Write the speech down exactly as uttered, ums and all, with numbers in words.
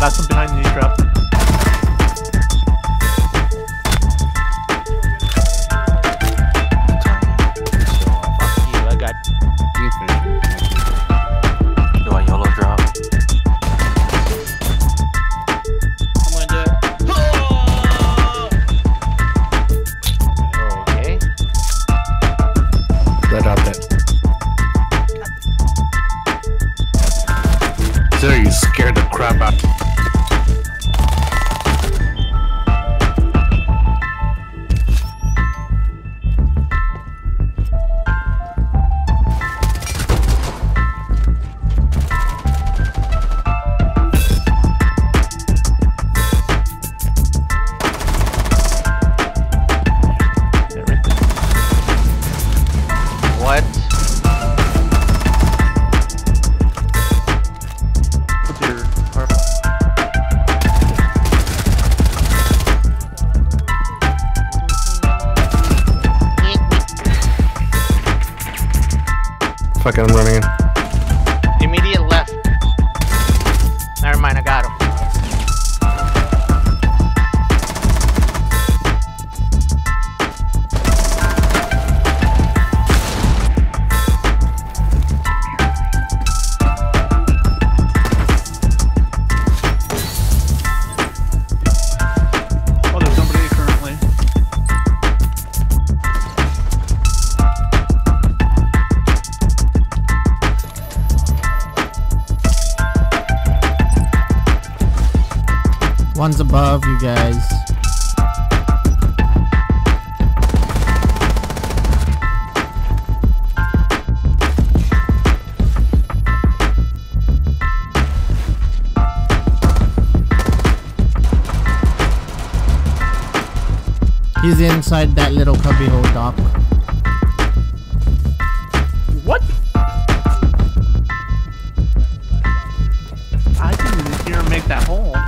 That's one behind you, crap. Fuck it, I'm running in. Immediate left. Never mind, I got him. One's above you guys. He's inside that little cubbyhole, Doc. What? I didn't even hear him make that hole.